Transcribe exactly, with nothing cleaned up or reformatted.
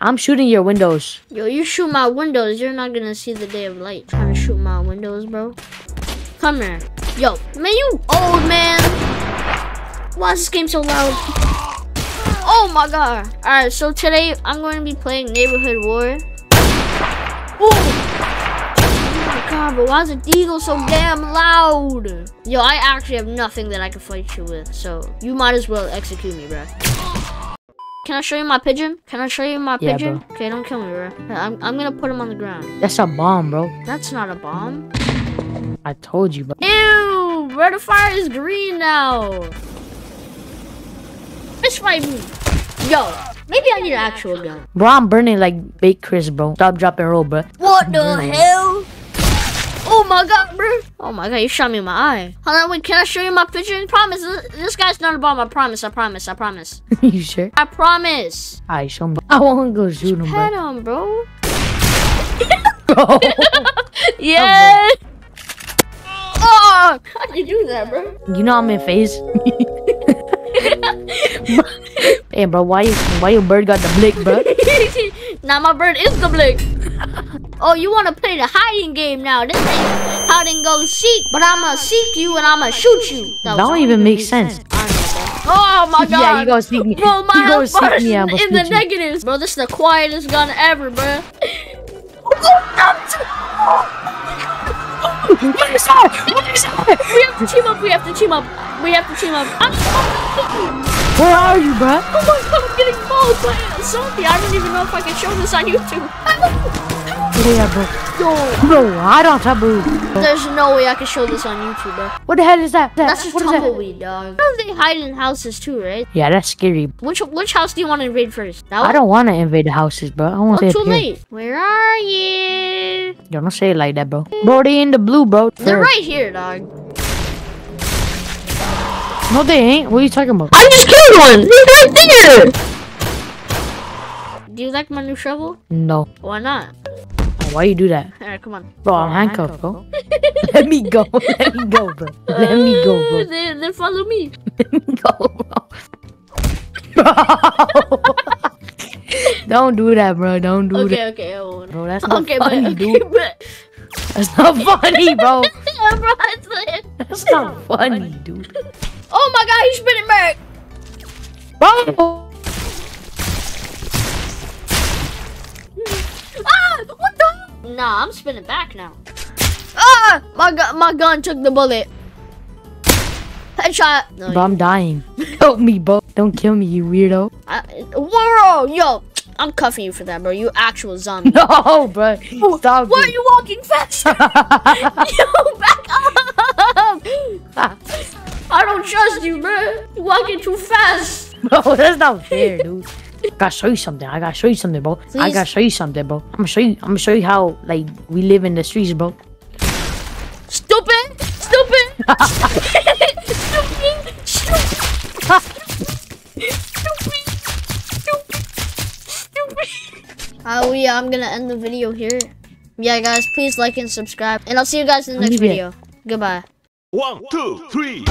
I'm shooting your windows. Yo, you shoot my windows, you're not gonna see the day of light. Trying to shoot my windows, bro. Come here. Yo, man, you old man. Why is this game so loud? Oh my god. Alright, so today I'm going to be playing Neighborhood War. Oh my god, but why is the eagle so damn loud? Yo, I actually have nothing that I can fight you with, so you might as well execute me, bro. Can I show you my pigeon? Can I show you my yeah, pigeon? Bro. Okay, don't kill me, bro. I'm, I'm gonna put him on the ground. That's a bomb, bro. That's not a bomb. I told you, bro. Ew, bro, the fire is green now. Fish fight me. Yo, maybe I need an actual gun. Bro, I'm burning like Baked Crisp, bro. Stop, drop, and roll, bro. What the mm. hell? Oh my god, bro. Oh my god, you shot me in my eye. Hold on, wait, can I show you my pigeon? Promise, this guy's not a bomb. I promise, I promise, I promise. You sure? I promise. Alright, show him. I won't go shoot him, bro. Pet him, bro. Bro. Yeah. Oh, how'd you do that, bro? You know I'm in phase. Hey, bro, why you, why your bird got the blick, bro? Nah, my bird is the blick. Oh, you want to play the hiding game now? This ain't hide and go seek, but I'ma seek you and I'ma shoot you. That, that don't even make sense. sense. Oh my god! Yeah, you go seek me. Bro, my you go seek me. I'm in the you. negatives, bro. This is the quietest gun ever, bro. What is that? What is that? We have to team up. We have to team up. We have to team up. I'm Where are you, bro? Oh my god, I'm getting mauled by a zombie. I don't even know if I can show this on YouTube. Yeah, bro. Yo. Bro, I don't have boo. There's no way I can show this on YouTube, bro. What the hell is that? that that's just what tumbleweed, that? dog. They hide in houses too, right? Yeah, that's scary. Which which house do you want to invade first? That I don't want to invade the houses, bro. I want to. Too late. Where are you? Yo, don't say it like that, bro. Bro, they in the blue, bro. They're Third. right here, dog. No, they ain't. What are you talking about? I just killed one. They're right there. Do you like my new shovel? No. Why not? Oh, why you do that? Alright, come on. Bro, I'm handcuffed, bro. Let me go. Let me go, bro. Let me go, bro. They, they follow me. Let me go, bro. Bro. Don't do that, bro. Don't do okay, that. Okay, okay. Bro, that's not okay, funny, but, okay, dude. But... That's not funny, bro. Yeah, bro, it's like... That's not funny, dude. Oh my god, he's spinning back. Bro. What the? Nah, I'm spinning back now. Ah! My, gu my gun took the bullet. Headshot. No, bro, I'm dying. Help me, bro. Don't kill me, you weirdo. I, whoa, yo. I'm cuffing you for that, bro. You actual zombie. No, bro. Stop. Why it. are you walking fast? Yo, back up. I don't trust you, bro. You're walking too fast. Bro, that's not fair, dude. I gotta show you something. I gotta show you something, bro. Please? I gotta show you something, bro. I'm gonna show you. I'm gonna show you how like we live in the streets, bro. Stupid, stupid, stupid, stupid, stupid, stupid, stupid. Oh yeah, I'm gonna end the video here. Yeah, guys, please like and subscribe, and I'll see you guys in the next video. Goodbye. One, two, three.